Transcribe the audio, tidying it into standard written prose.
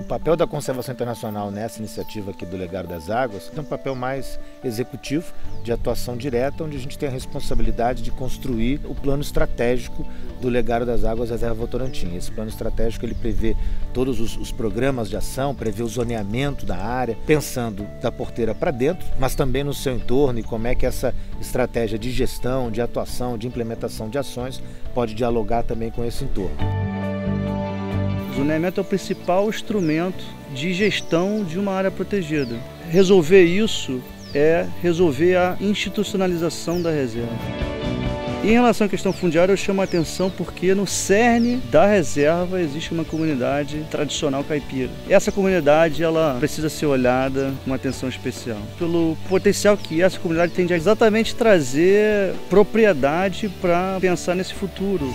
O papel da Conservação Internacional nessa iniciativa aqui do Legado das Águas é um papel mais executivo, de atuação direta, onde a gente tem a responsabilidade de construir o plano estratégico do Legado das Águas Reserva Votorantim. Esse plano estratégico ele prevê todos os programas de ação, prevê o zoneamento da área, pensando da porteira para dentro, mas também no seu entorno e como é que essa estratégia de gestão, de atuação, de implementação de ações pode dialogar também com esse entorno. O Nemat é o principal instrumento de gestão de uma área protegida. Resolver isso é resolver a institucionalização da reserva. Em relação à questão fundiária, eu chamo a atenção porque no cerne da reserva existe uma comunidade tradicional caipira. Essa comunidade ela precisa ser olhada com atenção especial, pelo potencial que essa comunidade tem de exatamente trazer propriedade para pensar nesse futuro.